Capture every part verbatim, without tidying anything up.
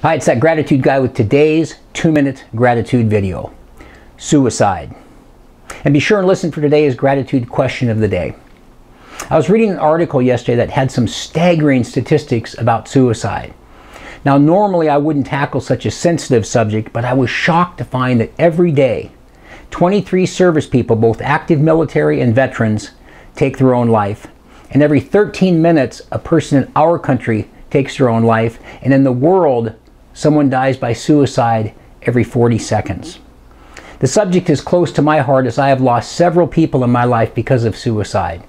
Hi, it's That Gratitude Guy with today's two-minute gratitude video, suicide. And be sure and listen for today's gratitude question of the day. I was reading an article yesterday that had some staggering statistics about suicide. Now, normally I wouldn't tackle such a sensitive subject, but I was shocked to find that every day, twenty-three service people, both active military and veterans, take their own life. And every thirteen minutes, a person in our country takes their own life. And in the world, someone dies by suicide every forty seconds. The subject is close to my heart as I have lost several people in my life because of suicide.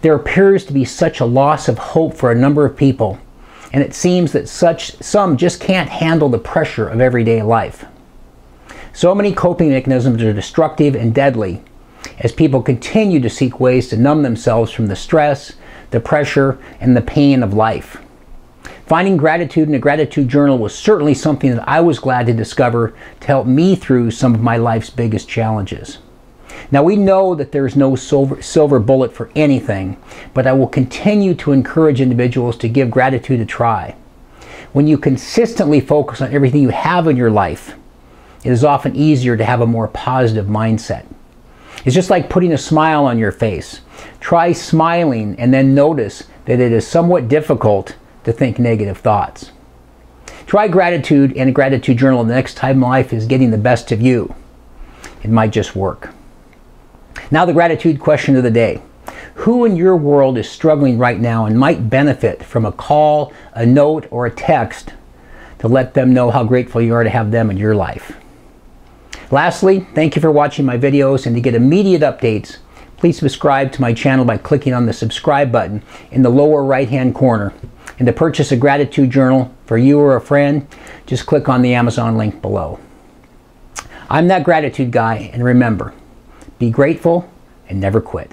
There appears to be such a loss of hope for a number of people, and it seems that such some just can't handle the pressure of everyday life. So many coping mechanisms are destructive and deadly as people continue to seek ways to numb themselves from the stress, the pressure, and the pain of life. Finding gratitude in a gratitude journal was certainly something that I was glad to discover to help me through some of my life's biggest challenges. Now, we know that there's no silver, silver bullet for anything, but I will continue to encourage individuals to give gratitude a try. When you consistently focus on everything you have in your life, it is often easier to have a more positive mindset. It's just like putting a smile on your face. Try smiling and then notice that it is somewhat difficult to think negative thoughts. Try gratitude and a gratitude journal the next time life is getting the best of you. It might just work. Now, the gratitude question of the day. Who in your world is struggling right now and might benefit from a call, a note, or a text to let them know how grateful you are to have them in your life? Lastly, thank you for watching my videos, and to get immediate updates, please subscribe to my channel by clicking on the subscribe button in the lower right-hand corner. And to purchase a gratitude journal for you or a friend, just click on the Amazon link below. I'm That Gratitude Guy, and remember, be grateful and never quit.